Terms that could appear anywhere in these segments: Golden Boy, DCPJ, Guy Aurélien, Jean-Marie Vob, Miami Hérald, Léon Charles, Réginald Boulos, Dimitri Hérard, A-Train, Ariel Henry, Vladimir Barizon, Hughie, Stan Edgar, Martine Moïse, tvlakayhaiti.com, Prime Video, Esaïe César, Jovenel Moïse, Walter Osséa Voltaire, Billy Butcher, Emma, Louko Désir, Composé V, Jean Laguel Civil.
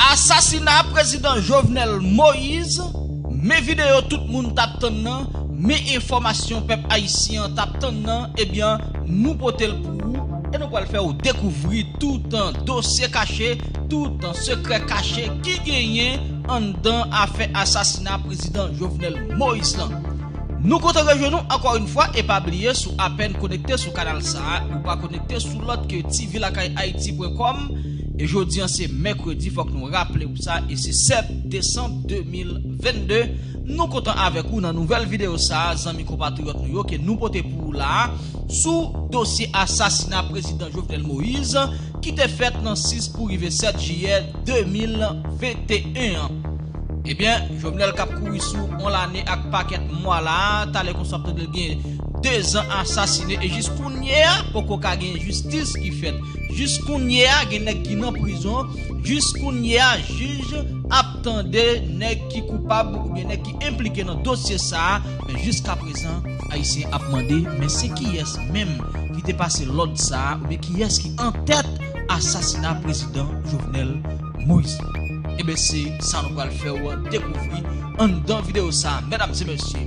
Assassinat président Jovenel Moïse, mes vidéos tout le monde t'attend, mes informations peuple haïtien t'attend, eh bien nous porter le pour et nous allons le faire découvrir tout un dossier caché, tout un secret caché qui gagne en dedans à faire assassinat président Jovenel Moïse. Nous comptons rejoindre encore une fois et pas oublier sous à peine connecté sur canal ça ou pas connecté sur l'autre que tvlakayhaiti.com. Et aujourd'hui, c'est mercredi, il faut que nous rappelions ça. Et c'est 7 décembre 2022. Nous comptons avec vous dans la nouvelle vidéo, ça, amis compatriotes, nous que nous portons pour là, sous dossier assassinat président Jovenel Moïse, qui était fait dans 6 pour arriver 7 juillet 2021. Eh bien, Jovenel Capcouri sous on l'année avec paquet mois là, t'as les concepts de bien 2 ans assassiné et jusqu'où hier pour qu'on gagne justice qui fait. Jusqu'où hier nèg qui en prison, jusqu'où hier juge attendait nèg qui coupable ou bien nèg qui impliqué dans dossier ça, mais jusqu'à présent haïtien a demandé mais c'est qui est même qui t'est passé l'autre ça ou bien qui est qui en tête assassinat président Jovenel Moïse. Et bien c'est ça nous va le faire découvrir en dans vidéo ça, mesdames et messieurs.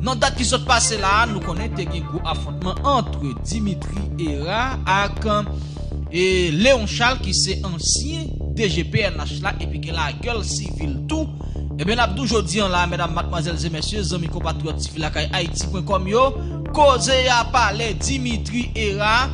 Dans la date qui s'est passée là, nous connaissons un gros affrontement entre Dimitri Hérard et Léon Charles qui est ancien DGPNH là et puis qui la gueule civile tout. Et bien nous aujourd'hui là, mesdames, mademoiselles et messieurs, amis compatriotes tvlakayhaiti.com yo, cause à parler Dimitri Hérard,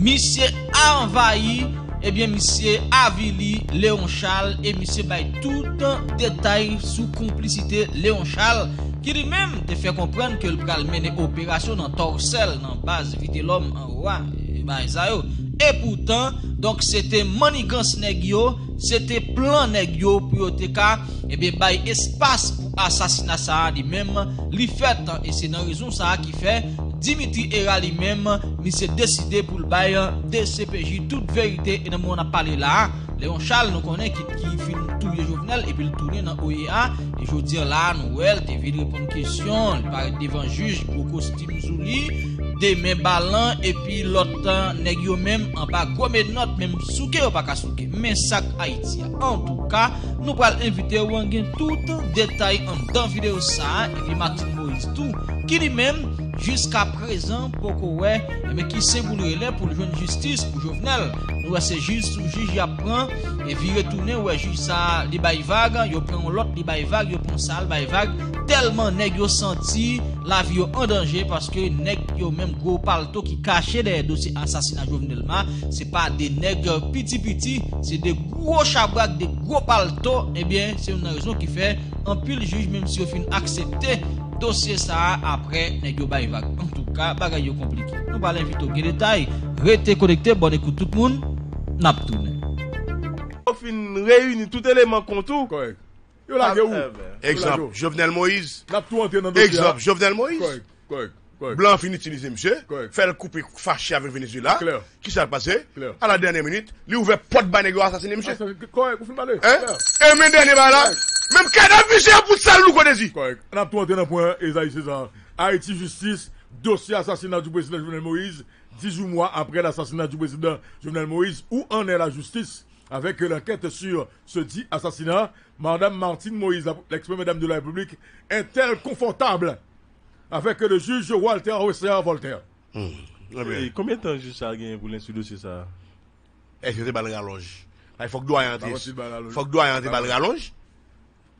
monsieur a envahi. Eh bien, monsieur Avili, Léon Charles, et monsieur Bay tout un détail sous complicité Léon Charles, qui lui-même te fait comprendre que le pral mène opération dans Torcel, dans base Vite l'homme en roi, et pourtant, donc c'était manigance négio, c'était plan négio pour Oteka, et bien, Bay espace pour assassinat ça lui-même, lui fait, et c'est dans raison ça qui fait. Dimitri Hérard lui-même, il s'est décidé pour le bail DCPJ, toute vérité, et dans on a parlé là, Léon Charles nous connaît qui finit tout les Jovenel et puis le tourner dans OEA, et je veux dire là, nous, elle, t'es venu répondre question, il paraît devant juge, pour costume Zouli, des mains ballants, et puis l'autre, nèg yo même, en bas, gomme note, même souké ou pas qu'à souké, mais sac Haïti. En tout cas, nous allons inviter ou en gain tout détail dans la vidéo ça, et puis Martine Moïse tout, qui lui-même, jusqu'à présent, pourquoi ouais, mais qui c'est pour le pour jeune justice, pour Jovenel. Nous, c'est juste, le juge apprend, et puis retourner, ouais, juge ça, les bails vagues, il prend l'autre, les bails vagues, il prend ça, les bails vagues, tellement nèg yo senti la vie en danger parce que nèg yo même gros palto qui cachait des dossiers assassinat Jovenel Ma, c'est pas des nèg petit, c'est des gros chabrak, des gros palto, et bien, c'est une raison qui fait, en plus le juge, même si au fin accepté, dossier ça après nèg yo bay vague. En tout cas, bagay yo compliqué. Nous va l'inviter au détail. Restez connectés, bonne écoute tout le monde. N'a pas tourné. Au fin réunit tout élément contour. Correct. Yo la gueule où? Exemple, Jovenel Moïse. N'a tout entré dans dossier. Exemple, Jovenel Moïse. Correct. Blanc fini utiliser monsieur, fait le couper fâché avec Venezuela. Qui s'est passé? À la dernière minute, lui ouvert porte ba nèg yo assassiner monsieur. Correct, ou fin parler. Et mes dernier ba là. Même cadavre pour ça, nous connaissons. Correct. On a tout entré dans point Esaïe César. Haïti justice, dossier assassinat du président Jovenel Moïse. 18 mois après l'assassinat du président Jovenel Moïse, où en est la justice avec l'enquête sur ce dit assassinat? Madame Martine Moïse, l'ex-madame de la République, est-elle confortable avec le juge Walter Osséa Voltaire? Et combien de temps le juge ça a gagné pour l'insulte dossier ça? Est-ce que c'est pas le rallonge? Il faut que doyen entre. Il faut que doyen entre pas le rallonge.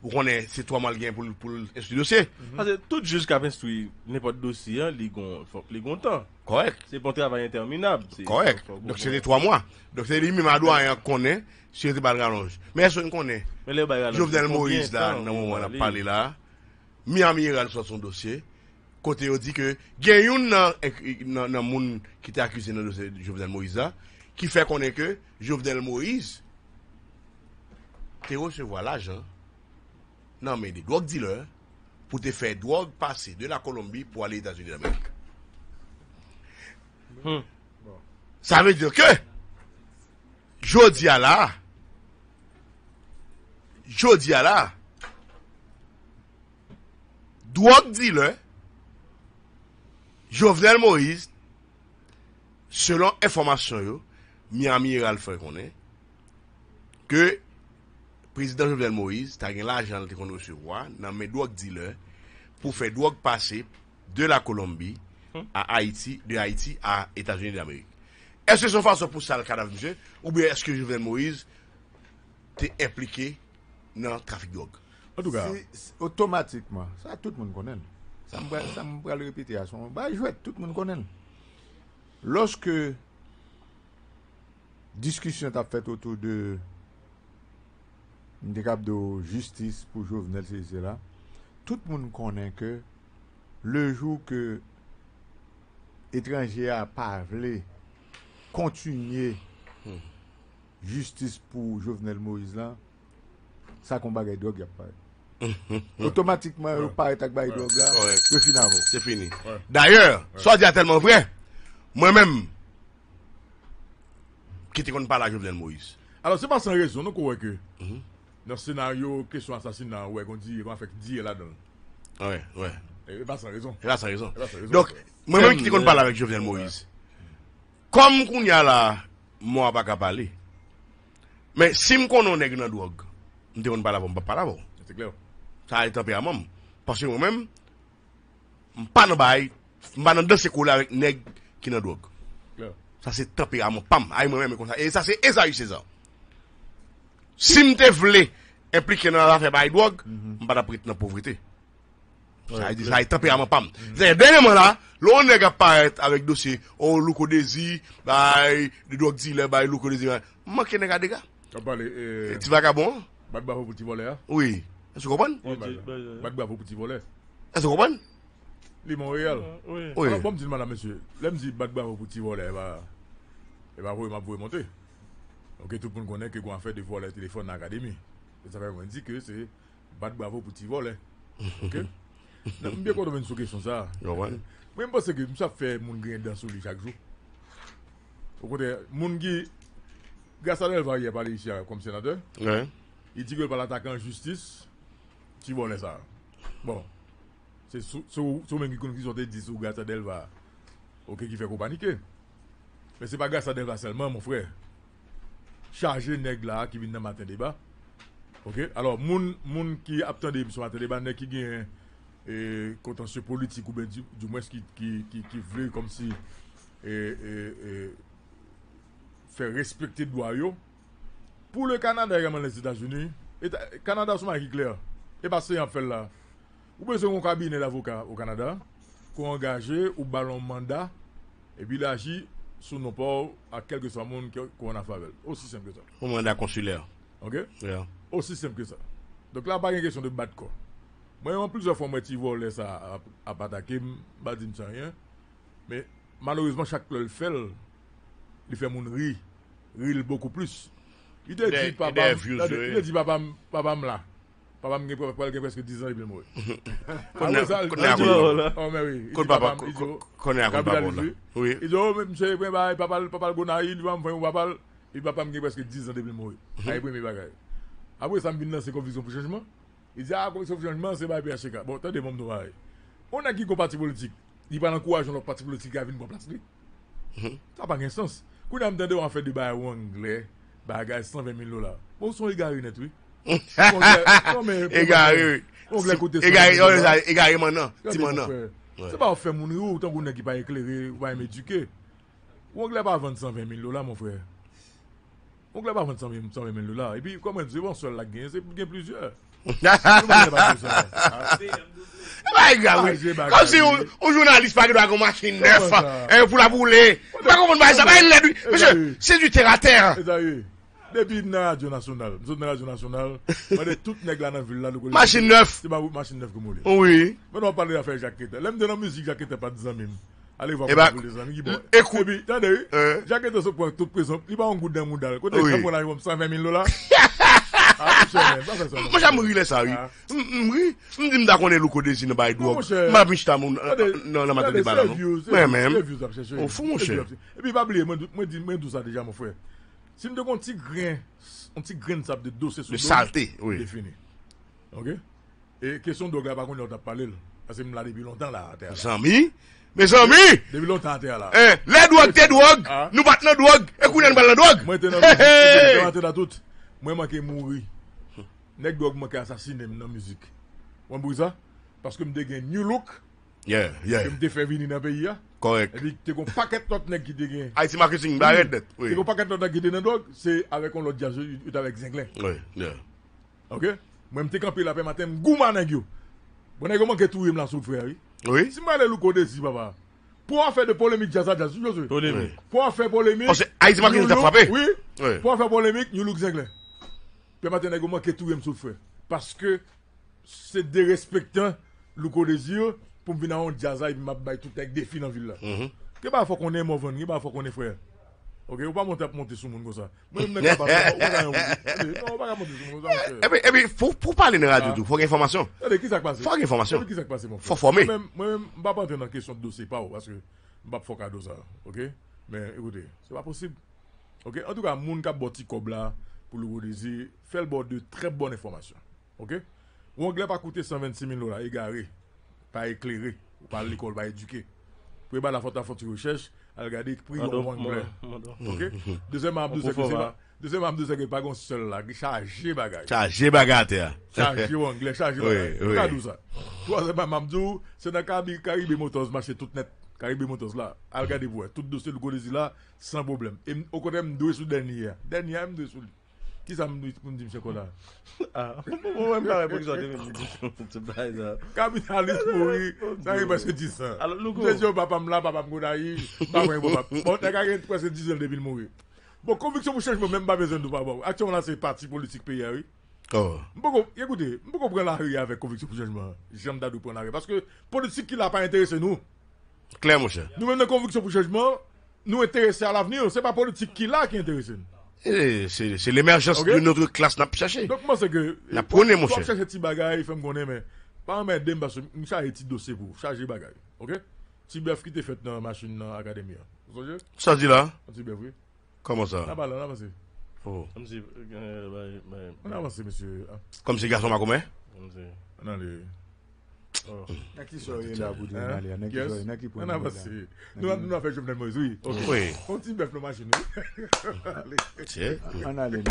Vous connaissez, c'est toi malgain pour instruire dossier. Parce que tout juge qui a instruit n'importe dossier, il a temps. Correct. C'est bon travail interminable. Correct. Donc c'était 3 mois. Donc c'est lui-même à doigt connaît, c'est le rallonge. Mais est-ce qu'on connaît? Jovenel Moïse, là, dans le moment où on a parlé là, Miami Hérald sur son dossier, côté on dit que, il y a un monde qui était accusé dans le dossier de Jovenel Moïse là, qui fait qu'on est que Jovenel Moïse, tu recevoir l'argent. Non, mais des drogue dealers pour te faire drogue passer de la Colombie pour aller aux États-Unis d'Amérique. Ça veut dire que, Jodiala, drogue dealer, Jovenel Moïse, selon information, Miami Hérald fait connaître que le président Jovenel Moïse a gagné l'argent qu'on recevoir dans mes drogue dealer pour faire drogue passer de la Colombie à Haïti, de Haïti à États-Unis d'Amérique. Est-ce que c'est une façon pour ça le cadavre, monsieur, ou bien est-ce que Jovenel Moïse t'est impliqué dans le trafic de drogue? En tout cas, automatiquement, ça tout le monde connaît. Ça me va le répéter à son bah, jouet, tout le monde connaît. Lorsque discussion t'a fait autour de justice pour Jovenel César, tout le monde connaît que le jour que étranger a parlé, continuer justice pour Jovenel Moïse là, ça combat les drogues, automatiquement, il paraît avec les drogues là, c'est fini. C'est fini. D'ailleurs, soit dit tellement vrai, moi-même, qui te connais pas la Jovenel Moïse. Alors, c'est pas sans raison, nous croyons que dans le scénario, question assassinat, ouais, qu'on dit, on fait dire là-dedans. Ouais, ouais. Et pas sans raison. Et là, sans raison. Donc, moi-même qui te connais pas avec Jovenel Moïse. Comme qu'on y a là, moi, je ne peux pas parler. Mais si je connais une drogue, je ne peux pas parler. C'est clair. Ça a été un peu à moi. Parce que moi-même, je ne peux pas parler. Je ne peux pas danser avec une drogue qui est une drogue. Ça, c'est un peu à moi. Pam, à moi-même, comme ça. Et ça, c'est Esaïe César. Si je voulais impliquer dans l'affaire de drogue, je ne peux pas prêter dans la pauvreté. Ça a été tempérament pam. C'est dernièrement là, l'on est apparaît avec dossier au Louko Désir, by le drogue dealer, by Louko Désir. Moi qui n'ai pas de gars. Tu vas à bon? Bad bravo pour petit voler. Oui. Est-ce que vous comprenez? Bad bravo pour petit voler. Est-ce que vous comprenez? Les Montréal. Oui. Alors, bon, dis-moi là, monsieur. Là, me dit bad bravo pour petit voler. Et bah, vous m'avez monté. Ok, tout le monde connaît que vous avez fait des voler téléphone à l'académie. Et ça veut dire que c'est bad bravo pour petit voler. Ok? Je suis bien content de cette question. Je pense que je fais mon gain dans ce lit chaque jour. Au côté, mon gars, grâce à lui, il va parler ici comme sénateur. Il dit qu'il va l'attaquer en justice. Tu vois, ça. Bon. C'est ceux même qui ont dit que grâce à lui, il fait qu'on panique. Mais ce n'est pas grâce à lui seulement, mon frère. Charger nègre là qui vient dans le matin débat. Alors, mon qui attend le matin débat, qui gagne. Et contentieux politique ou bien du moins qui veut comme si faire respecter le droit pour le Canada également les États-Unis et Canada sont marqués clair et parce que en fait là ou bien c'est un cabinet d'avocats au Canada qu'on engagé ou ballon mandat et puis il agit sous nos ports à quelque soit monde qu'on a faveur aussi simple que ça au mandat consulaire aussi simple que ça donc là pas une question de battre quoi. Moi, en plusieurs fois, je voulais ça à attaquer, je ne dis rien. Mais malheureusement, chaque fois le fait, il fait mon rire beaucoup plus. Il te dit, papa, papa, il a presque 10 ans, il est mort. Il dit, oh, monsieur, papa, il a presque 10 ans, il est mort. Après, ça me vient dans ses convictions pour changement. Il dit, ah, comme ce changement, c'est pas PHK. Bon, t'as des membres de la vie. On a qui comme parti politique. Il va encourager notre parti politique à venir pour place. Ça n'a pas de sens. Quand on a entendu, on fait des bails anglais, bagages $120,000. Bon, sont égarés net, oui. Égarés, égarés maintenant. C'est pas faire mon rire, autant qu'on n'a qui pas éclairé, ou pas m'éduquer. On n'a pas vendu $120,000, mon frère. On n'a pas vendu $120,000. Et puis, comment tu vois, on se l'a gagné, c'est plusieurs. Comme si un journaliste pas de machine neuf pour la bouler. Monsieur, c'est du terre à terre. Depuis la radio nationale, toute nègre dans la ville. Machine neuf. C'est pas machine neuf que vous voulez. Oui. Maintenant, on parle de l'affaire Jacquette. L'aime de la musique, Jacquette n'est pas 10 ans même. Allez voir les amis. Écoute, attendez, Jacquette est sur toute prison. Il va en goût d'un moudal. Quand on a $120,000. Moi j'ai mourir ça oui. Je me dis d'accord les locaux des îles by dog. Ma biche ta mon non la matinée balade. Mais même au fond mon cher. Et puis pas oublier moi dis ça déjà mon frère. Si me donne un petit grain de sable de dossier sur le saleté, oui. OK. Et question de gars par contre on t'a parlé. Parce que je suis là depuis longtemps là. Mes amis, depuis longtemps là. Les drogues, tes drogues, nous battons drogue. Écoutez, nous battons drogue. Moi, je suis dans tout. Moi, je suis mourir. Les drogues, je suis assassiné dans la musique. Vous comprenez ça? Parce que je suis un new look. Je me fait venir dans le pays. Correct. Et puis, tu as un paquet d'autres nègres qui dégagent. Haïti Marketing, arrête d'être. Tu as un paquet d'autres nègres qui dégagent. C'est avec un autre diable, c'est avec Zinglin. Oui. Ok? Moi, je suis campé là, matin, je suis gourmand. Je suis manqué tout, je suis frère. Oui. Si je suis le côté, si papa. Pour faire de polémique, je polémique. Pour faire polémique. Haïti Marketing t'a frappé. Oui. Pour faire polémique, nous look Zinglin. Puis matin, je suis manqué tout, je suis frère. Parce que c'est dérespectant le côté de pour venir en jazz et m'a bail tout avec des filles dans la ville. Que pas faut qu'on ait mauvais, que pas faut qu'on ait frère. OK, ou pas monter sur monde comme ça. Même n'est pas pas monter sur monde. Et puis pour parler de radio tout, faut information. Qui ça passe? Faut information. Qui ça passe mon frère? Faut former. Moi même pas entrer dans question de dossier pas parce que m'a pas faut cadeau ça. OK? Mais écoutez, c'est pas possible. OK, en tout cas, monde qui boti cobla pour le désir, fait le bord de très bonne information. OK? Ou anglais pas coûter 126 000 $ égaré. Pas éclairé, pas l'école, pas éduqué. Pour y la faute à faute recherche, à regarder prix en anglais. OK? Deuxième, pas un seul là, chargé bagage. Chargé bagage. Chargé en anglais, chargé bagage. Troisième, Abdou, c'est dans Caribe Motors, marché tout net. Caribe Motors là, à regarder vous, tout dossier de Golési là, sans problème. Et au côté, je me dois sous dernier. Dernier, je me dois sous. Qui ça me dit pour me dire, monsieur Kola? Moi-même, je réponds que j'en ai même dit. Capitaliste pourri, ça arrive parce que 10 ans. Alors, le coup. C'est papa me là, papa me godaï, papa me godaï. Bon, t'as gagné presque 10 ans depuis le mourir. Bon, conviction, vous cherchez même pas besoin de papa. Actuellement, là, c'est parti politique pays, oui. Écoutez, je ne comprends pas la rue avec conviction pour changement. J'aime d'adou pour la rue. Parce que politique qui l'a pas intéressé, nous. Claire, mon cher. Nous-mêmes, la conviction pour changement, nous intéressés à l'avenir. C'est pas politique qui l'a qui intéresse nous. C'est l'émergence de notre classe n'a pas cherché. Donc moi c'est que la prenez mon cher. Chercher petit bagage, femme connaît mais pas me demander parce que nous charger petit dossier pour charger bagage. OK? Petit bœuf qui t'est fait dans machine dans académie. Ça dit là? Petit bœuf oui. Comment ça? Là bas là parce que oh. Comme si on avance monsieur. Comme si garçon m'a combien? Non le nous avons fait Jovenel Moïse, oui. On t'y met le machine. On allait.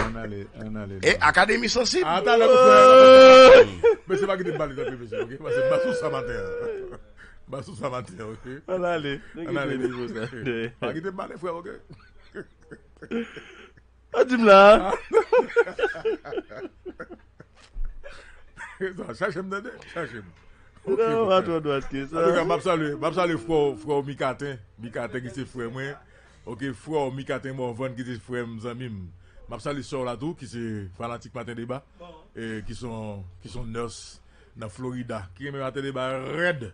Et académie sensible. Attends, mais c'est pas que des balles de la télévision, ok? Parce que Bassou Samater. Bassou Samater, ok? On allait. Pas que des balles, frère, ok? Ah, dis-moi là. Cherchez-moi. Non, va toi droit que ça. En tout cas, m'a salué frère Mikatin qui c'est frère moi. OK, frère Mikatin mon vendre qui c'est frère mes amis. M'a salué sur la tout qui c'est fanatique matin débat et qui sont nurse dans Florida qui aime matin débat red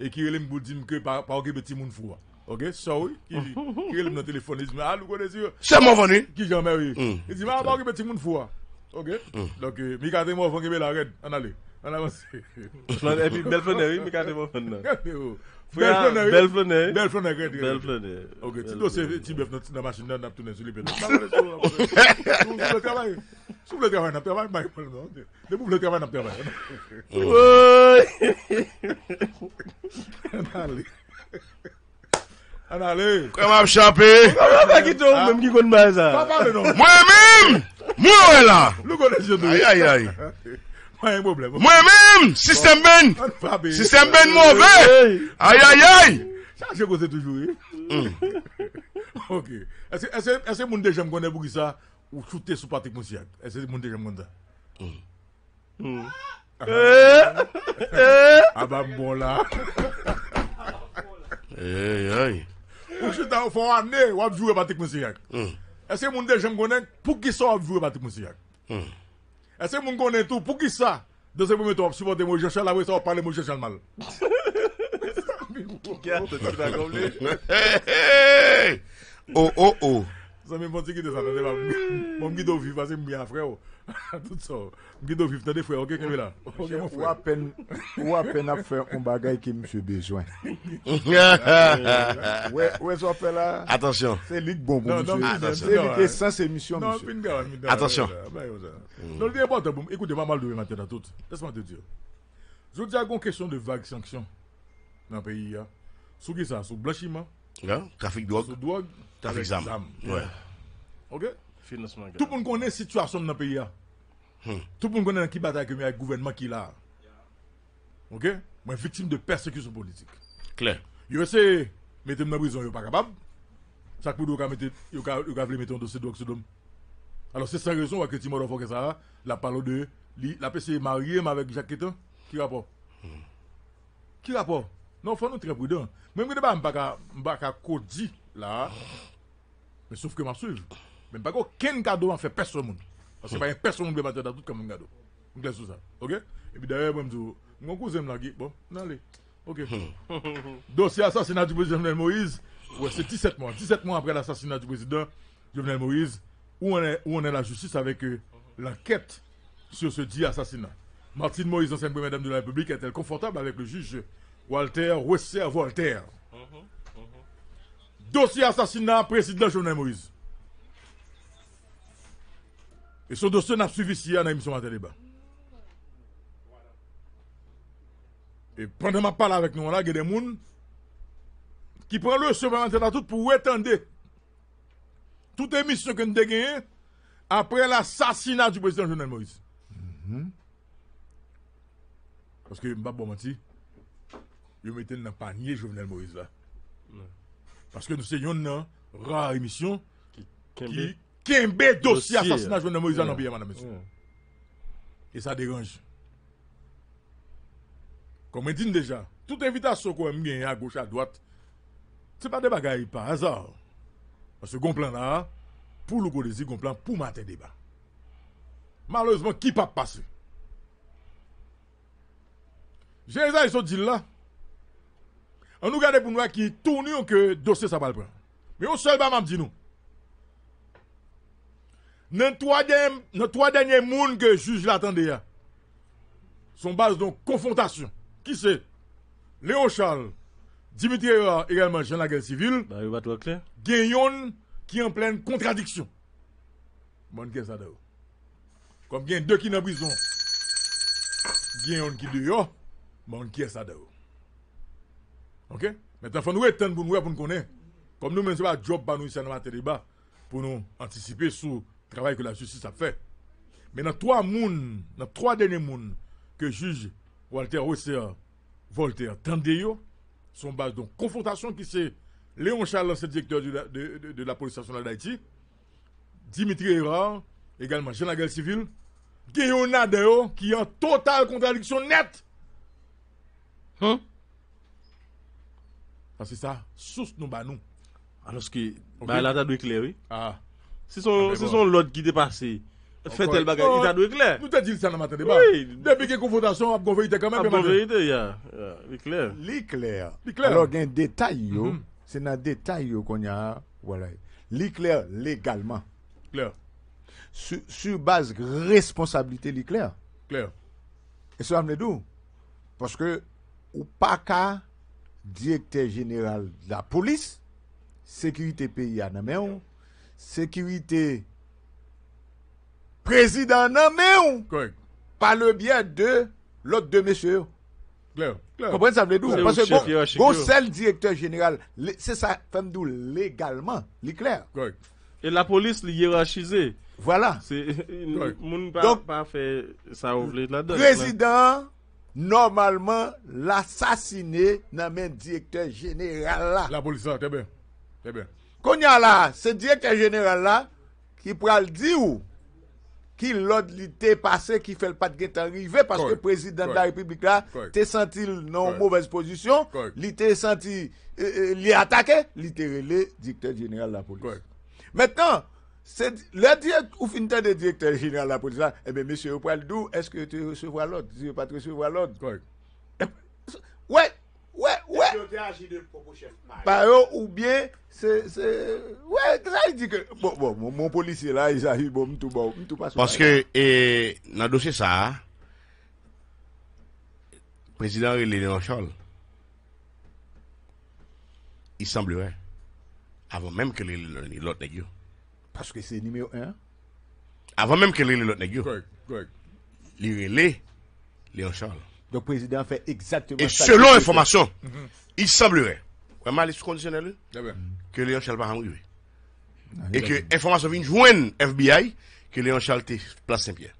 et qui relève pour dire que pas occuper petit monde froid. OK, sorry qui relève dans téléphone il dit ah nous connaissez. C'est mon venu qui Jean-Marie. Il dit pas occuper petit monde froid. OK? Donc Mikatin mon vendre qui la red en aller. On a avancé. Et puis, Belflonnerie, mais quand mon fan. Belflonnerie. Ok, tu dois faire la machine dans tourner sur les pédales. Sous le travail, Allez. Allez. Comment me chaper? Même qui connaît pas ça. Moi-même! Moi là! Aïe. Moi-même, système ben mauvais. Aïe. Ça, je cause toujours. OK. Est-ce que mon déjà me connaît pour qui ça ou shooter sous parti conscient? Est-ce que mon déjà me connaît ça? Ah bah bon là. Aïe. Ou shooter au fond année ou jouer parti conscient. Est-ce que mon déjà me connaît pour qui ça jouer parti conscient? Est-ce que vous connaissez tout? Pour qui ça? Dans ce moment, vous supportez mon Jean Charles, vous parlez mon Jean Charles mal. Oh. Ça me dit que ça ne va pas. Mon guido vivre, c'est bien, frère. Tout ça. Guido vivre, t'es frère. Ok, Kevin là. Ou à peine à faire un bagage qui me fait besoin. Ouais, ça fait là. Attention. C'est lui bon pour monsieur. C'est ça, c'est mission. Attention. Donc, le important, écoutez, pas mal de maintenant tout. Laisse-moi te dire. Je dis une question de vagues sanctions dans le pays. Sous qui ça? Sous blanchiment, trafic de drogue, trafic d'armes. Ok? Financement. Tout le monde connaît la situation dans le pays. Tout le monde connaît qui bataille avec le gouvernement qui est là. Ok? Moi, victime de persécution politique. Clair. Yo essaie mettre dans la prison, yo pas capable. Chaque coup de mettre un dossier de drogue sur l'homme. Alors c'est sa raison que Timor faut que ça la parole de la PC mariée avec Jacques Ketan. Qui rapport? Qui rapport? Non, il faut nous très prudents. Même que je ne suis pas codi là. Mais sauf que je suis. Même pas aucun cadeau en fait personne. Parce que personne ne peut battre dans tout comme un cadeau. Vous clair sur ça. OK? Et puis d'ailleurs, mon cousin me l'a dit. Bon, allez. OK. Dossier assassinat du président Jovenel Moïse. Ouais, c'est 17 mois. 17 mois après l'assassinat du président Jovenel Moïse, où on est la justice avec l'enquête sur ce dit assassinat. Martine Moïse, ancienne première dame de la République, est-elle confortable avec le juge Walter Osséa Voltaire? Dossier assassinat président Jovenel Moïse. Et ce dossier n'a suivi ici à l'émission Matin Débat. Et pendant ma parole avec nous, là, il y a des gens qui prennent le chemin de la toute pour étendre toute émission que nous avons gagnée après l'assassinat du président Jovenel Moïse. Parce que, je ne vais pas mentir, je mettais dans le panier Jovenel Moïse là. Parce que nous sommes une rare émission qui kembe dossier assassinat Jovenel Moïse dans le pays, madame. Et ça dérange. Comme je dis déjà, toute invitation qu'on aime bien à gauche, à droite, ce n'est pas des bagailles par hasard. Parce que plan là, pour le Godési, plan pour Matin Débat. Malheureusement, qui pas passer? J'ai ça, ils sont dit là. On nous garde pour nous qui tournent que dossier ça va le prendre. Mais on seul m'a dit nous. Dans trois derniers mondes que le juge l'attendait, son base de confrontation. Qui c'est? Léon Charles, Dimitri Hérard, également Jean Laguel Civil. Gagnon qui en pleine contradiction. Bonne question. Comme il y a deux qui sont en prison, Gagnon qui dehors, bonne question. Ok? Maintenant, il faut nous attendre pour nous connaître. Comme nous, même si pas job pour nous ici dans Matin Débat, pour nous anticiper sur le travail que la justice a fait. Mais dans trois derniers mondes que juge Walter Osséa Voltaire, Tandeo, son base de confrontation qui c'est Léon Charles, l'ancien directeur de la police nationale d'Haïti, Dimitri Hérard, également Jean Laguel Civil, Guéonadeo, qui est en totale contradiction nette. Hein? Parce que ça, source nous bat nous. Alors que, là, t'as dû éclairer. Ah. C'est son lot qui dépasse. Fait tel bagage, il t'a dû éclairer. Nous t'as dit ça dans Matin Débat. Oui. Depuis que la confrontation, on a vérité quand même. On a vérité, l'éclair. L'éclair. Alors, il y a un détail, c'est dans le détail qu'on a. Voilà. L'éclair légalement. Clair. Sur base responsabilité, l'éclair. Clair. Et ça, on est d'où? Parce que, ou pas qu'à directeur général de la police, sécurité pays à Naméon, sécurité président Naméon, par le biais de l'autre de messieurs. Claire, claire. Comprenez ça, vous voulez? Parce que bon, seul directeur général, c'est ça, femme d'où légalement, l'éclair. Et la police hiérarchisée. Voilà. Donc, pas fait ça, vous voulez là dedans président. Normalement, l'assassiné n'a même directeur général là. La police, c'est bien. C'est bien. Qu'on y a là, ce directeur général là, qui pourra le dire où, qui l'autre l'ité passé, qui fait le pas de guet arrivé, parce que le président de la République là, t'es senti dans une mauvaise position, l'ité senti, l'y attaqué, l'ité relé, directeur général de la police. Maintenant, le directeur, ou finit de directeur général de la police, eh bien, monsieur, vous parlez d'où? Est-ce que tu recevras l'ordre? Tu ne veux pas te recevoir l'ordre? Ouais. Est-ce que tu as agi de propos chef? Par eux, ou bien, ouais, là, il dit que... Bon, mon policier, là, il s'agit, bon, tout passe. Parce que, dans le dossier, ça, le président Léon Charles, il semblerait, avant même que l'autre n'est pas. Parce que c'est numéro 1. Avant même que l'autre n'est pas. Il relève Léon Charles. Donc, le président fait exactement ça. Et selon l'information, il semblerait, vraiment, les sous-conditionnels, que Léon Charles va arriver. Et que l'information vient joindre FBI, que Léon Charles était place Saint-Pierre.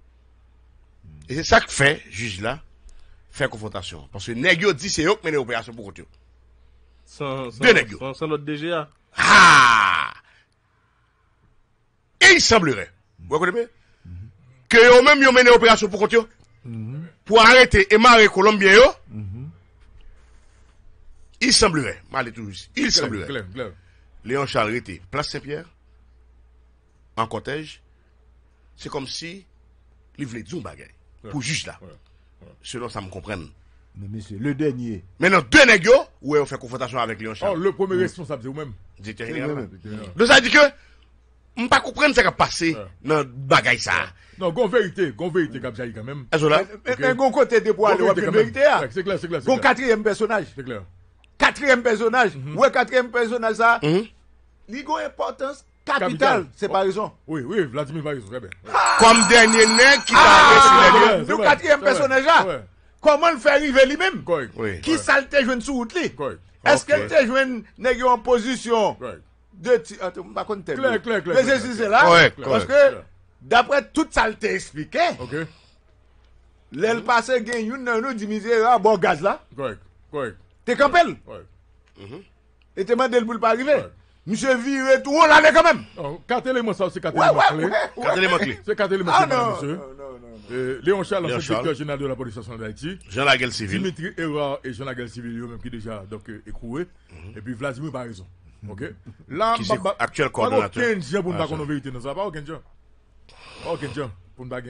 Et c'est ça que fait, juge là, faire confrontation. Parce que Negio dit c'est eux qui mènent l'opération pour contre eux. Deux Negio. Sans notre DGA. Ah! Et il semblerait, vous comprenez, que eux-mêmes ils ont mené l'opération pour contre eux. Pour arrêter et marrer Colombien, il semblerait, mal et tout, il semblerait, Léon Charles était place Saint-Pierre, en cortège, c'est comme si il voulait dire un bagage, pour juge là. Selon ça me comprenne. Mais monsieur, le dernier. Maintenant, deux négos, ouais, on fait confrontation avec Léon Charles. Oh, le premier responsable, c'est vous-même. Directeur général. Donc ça dit que, je ne comprends pas ce qui a passé dans le bagage ça. Non, gon vérité comme ça quand même. Mais gon côté de bois, le vérité. C'est clair, c'est clair. Gon quatrième personnage. C'est clair. Quatrième personnage. Ouais, quatrième personnage ça. Ligo importance capitale, c'est Barizon. Oui, oui, Vladimir Barizon, très bien. Comme dernier nègre qui t'a arrêté. Le quatrième personnage là. Comment le faire arriver lui-même? Qui salte jeune sous route lui? Est-ce qu'elle te joint nègre en position? Deux tirs, par contre, t'es clair, clair, clair. Mais c'est là, parce que, d'après tout ça, il t'a expliqué, l'elle passait gagne une nous divisé à bon gaz là. T'es campel. Et t'es mandé pour le pas arriver. Monsieur viré tout haut là, quand même. 4 éléments, ça, c'est 4 éléments clés. 4 éléments clés. C'est 4 éléments clés, monsieur. Léon Charles, l'ancien directeur général de la police nationale d'Haïti. Jean Laguel Civil. Dimitri Hérard et Jean Laguel Civil, eux-mêmes qui déjà écroués. Et puis Vladimir Barizon. Ok. Là, actuel coordonnateur. Aucun gens pour ne pas qu'on ait vérité dans ça. Pas aucun gens. Aucun gens pour ne pas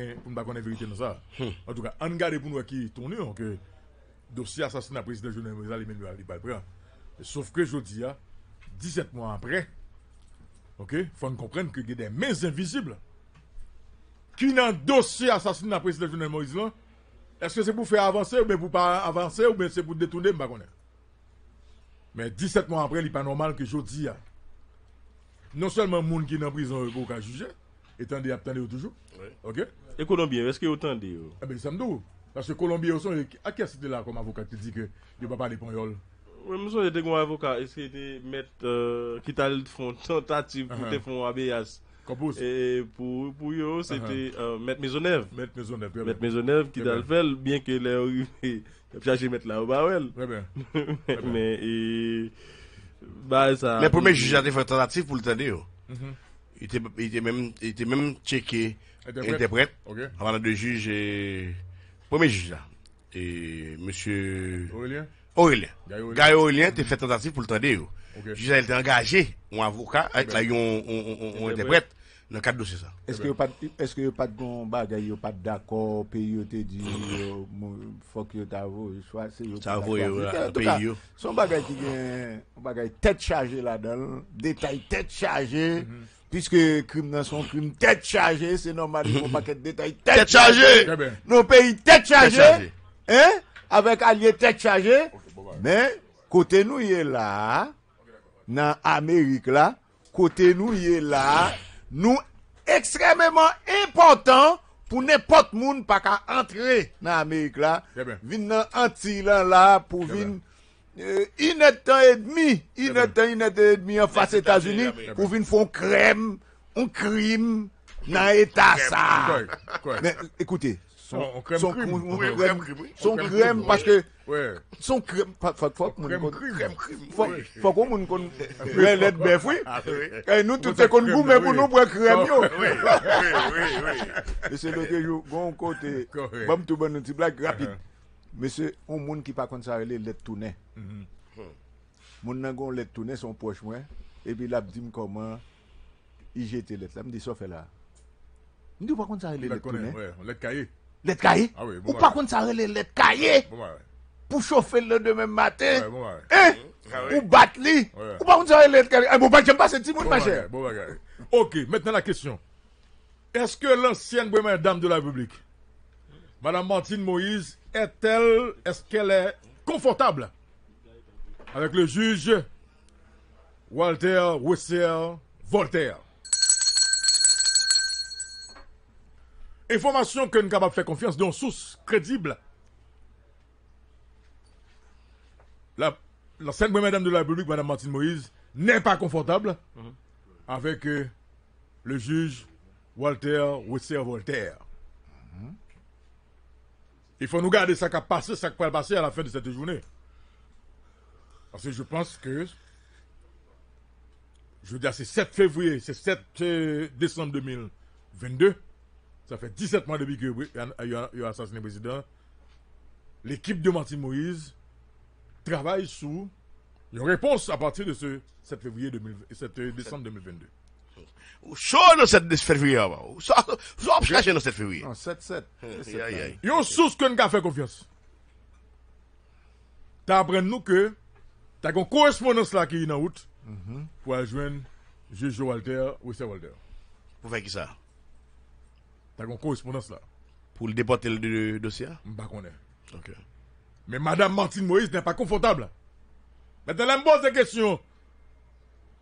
qu'on ait vérité dans ça. En tout cas, on garde pour nous qui tournons que le dossier assassinat président Jovenel Moïse a lui-même le balbrin. Sauf que je dis, 17 mois après, il faut comprendre que il y a des mains invisibles qui dans le dossier assassinat président Jovenel Moïse là. Est-ce que c'est pour faire avancer ou bien pour pas avancer ou bien c'est pour détourner, je ne sais pas. Mais 17 mois après, il n'est pas normal que je dis, non seulement les gens qui sont en prison pour qu'à juger, attendez, attendez toujours. Ok? Et Colombien, est-ce que vous attendez? Eh bien, ça me dit. Parce que Colombien, à qui est-ce que là comme avocat qui dit que ne va pas aller pour yol? Oui, monsieur, j'étais un avocat. Est-ce qu'il était mettre qui t'a fait une tentative pour te faire un ABS? Et pour eux, c'était mettre Maisonneuve. Mettre Maisonneuve, bien. Mettre Maisonneuve qui t'a fait, bien que les arrivés. J'ai mettre là au barrel. Très bien. Mais ça. Les premiers juges avaient fait tentative pour le tenir. Il était même checké interprète. Avant le juge et premier juge là et monsieur Aurélien. Guy Aurélien était fait tentative pour le tenir. Juge a été engagé un avocat avec la un interprète. Dans le cadre de ça. Est-ce qu'il n'y a pas de bon bagage, il n'y a pas d'accord, pays te dit, faut que tu choix, c'est le pays. Son bagage qui est un bagage tête chargée là-dedans, détail tête chargée, puisque crime dans son crime tête chargée, c'est normal, il faut pas qu'être détail tête chargée. Nos pays tête chargée, hein, avec alliés tête chargée, mais côté nous il est là, dans l'Amérique là, côté nous il est là. Nous extrêmement important pour n'importe qui pas qu'à entrer dans l'Amérique là, venir dans Antilles là pour venir une heure et demie en face États-Unis pour venir faire un crime dans l'État ça. Mais écoutez, son crime parce que son crime faut qu'on nous connaisse l'être bien fouille et nous tous les connaissons mais pour nous pour crime mais c'est le jour bon côté bon tout bon petit blague rapide monsieur un monde qui pas connaît l'être tourné monde n'a gon l'être tourné son poche moi et puis l'a dit comment il jetait l'être là me dit ça fait là me dit pas connaît ça l'être tourné l'être caillé. L'être caillé ou pas contre ça l'être caillé pour chauffer le demain matin hein ou battre lui ou pas contre ça l'être caillé bon pas j'aime pas ce petit monde ma chère. OK, maintenant la question. Est-ce que l'ancienne première dame de la République madame Martine Moïse est-ce qu'elle est confortable avec le juge Walter Osséa Voltaire? Information que nous sommes capables de faire confiance dans source crédible l'ancienne première dame de la République, Mme Martine Moïse, n'est pas confortable avec le juge Walter Osséa Voltaire. Il faut nous garder ça qui a passé, ça qui va passer à la fin de cette journée. Parce que je pense que, je veux dire, c'est 7 février, c'est 7 décembre 2022, ça fait 17 mois depuis qu'il a assassiné le président. L'équipe de Martine Moïse travaille sous une réponse à partir de ce 7 février 2020, 7 décembre 2022. Chaud dans 7 février, ça caché dans 7 février. Non, 7-7. Il y a une source que nous avons fait confiance. Tu apprends nous que tu as une correspondance là qui est en route pour rejoindre Juge Walter ou Osséa Voltaire. Pour faire qui ça? Tu as une correspondance là. Pour le déporter le dossier? Je ne sais pas qu'on est. Ok. Mais Madame Martine Moïse n'est pas confortable. Maintenant, elle me pose des questions.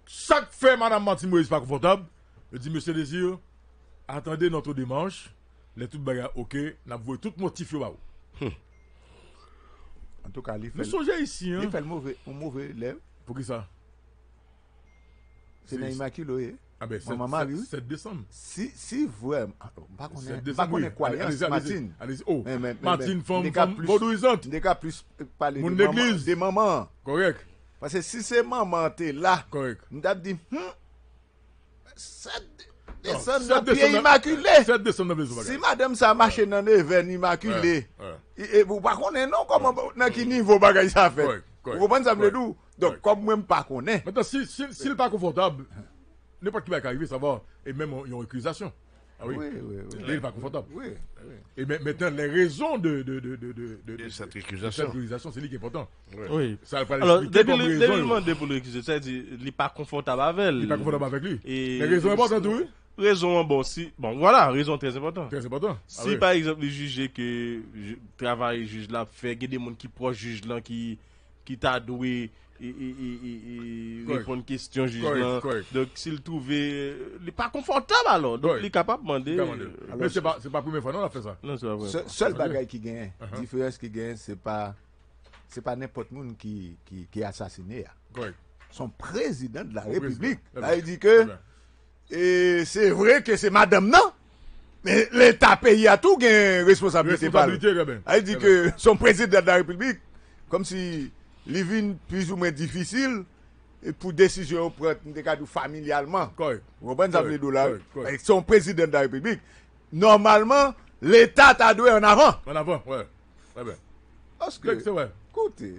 Chaque fait Mme Martine Moïse pas confortable, je dis, Monsieur Désir, attendez notre démarche, les toutes bagarres, ok, nous avons tout motif. En tout cas, nous songez ici. Il fait le mauvais lèvre. Pour qui ça? C'est Naïma qui l'a eu. Ah ben, c'est maman, 7 décembre. Si vraiment. Pas qu'on est croyance, Martine. Allez-y, oh. Martine, femme vaudouisante. Des cas plus parler des mamans. Correct. Parce que si c'est maman, t'es là. Correct. Nous avons dit, descendre dans le pied immaculé. Si madame ça marche dans les veines immaculées, et vous ne connaissez pas comment, dans quel niveau bagaille ça fait. Vous comprenez ça, Bledou? Donc, comme moi, je ne connais pas. Maintenant, s'il n'est pas confortable, n'importe qui va arriver, ça va. Et même, il y a une accusation. Ah oui, il n'est pas confortable. Et maintenant, les raisons de cette accusation, c'est lui qui est important. Oui. Alors, demander pour l'excuser, c'est-à-dire, il n'est pas confortable avec lui. Il n'est pas confortable avec lui. Les raisons importantes, oui. Raison, bon, si, bon, voilà, raison très importante. Très importante. Si, par exemple, le juge que travail, juge là, fait, il y a des gens qui proches juge là, qui t'a doué. Il répond à une question, juge. Donc, s'il trouvait. Il n'est pas confortable alors. Donc, il est capable de demander. Mais ce n'est pas la première fois, non, on a fait ça. Non, c'est la première fois. Seul bagaille qui gagne, différence qui gagne, ce n'est pas n'importe qui est assassiné. Son président de la République. Là, il dit que. C'est vrai que c'est madame, non? Mais l'État pays a tout gagné responsabilité. Il dit que son président de la République, comme si. Living plus ou moins difficile et pour décision familialement. Vous comprenez dollars avec son président de la République. Normalement, l'État t'a doué en avant. En avant, ouais. Très bien. Parce que, écoutez,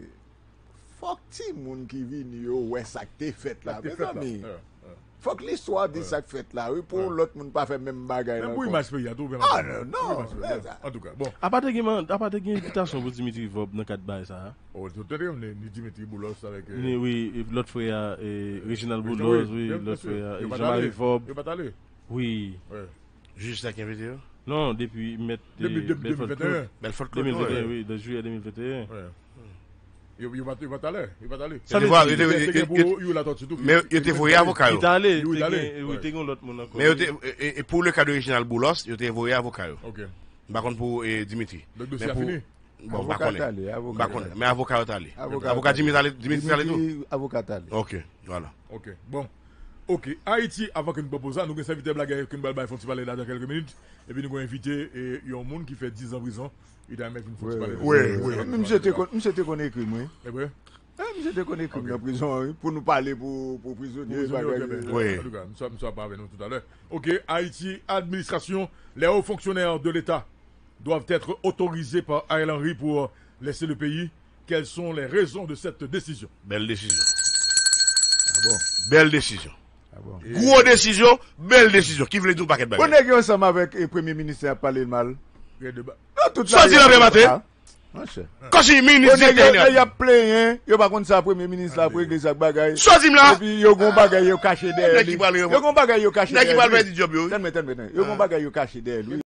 faut que tout le monde qui vient, ouais, ça que t'es fait là, mes amis. Faut que l'histoire de ça que fait là, oui, pour l'autre monde pas faire même bagaille. Mais oui, il y a tout. Ah non, en tout cas, bon. À part de l'invitation pour Dimitri Vob dans 4 bails, ça. Oh, tout à l'heure, on est Dimitri Boulos avec. Oui, l'autre frère, Réginald Boulos, oui, l'autre frère, Jean-Marie Vob. Il n'est pas allé. Oui. Juste ça qui a été. Non, depuis Belfort-Cloud. Belfort-Cloud, oui, de juillet 2021. Il va t'aller. Ça veut dire il était voyé avocat. Mais pour le cas de Réginald Boulos, il était voyé avocat. OK. Par contre pour Dimitri. Le dossier fini. Bon, par contre. Mais avocat est allé. Avocat Dimitri allé tout. Avocat allé. OK, voilà. OK. Bon. OK, Haïti avant que nous propose ça, nous avons invité blague que nous allons parler là dans quelques minutes et puis nous avons invité un monde qui fait 10 ans en prison. Il a même une fois parler. Oui. Monsieur te connaît écrit moi. Eh oui. Monsieur te connaît écrit en prison pour nous parler pour prisonniers. Oui. En tout cas, nous sommes pas avec nous tout à l'heure. OK, Haïti administration, les hauts fonctionnaires de l'État doivent être autorisés par Ariel Henry pour laisser le pays. Quelles sont les raisons de cette décision? Belle décision. Ah bon. Belle décision. Gros décision, belle décision. Qui voulait tout paquet de bagarre? On est ensemble avec le Premier ministre à parler mal. Sorti la matin. Quand je suis ministre, il y a plein. Il n'y a pas contre ça, Premier ministre, là, pour régler ça bagaille. Sorti là. Il y a un bagaille caché derrière. Il y a un bagaille caché derrière. Il y a un bagaille caché derrière.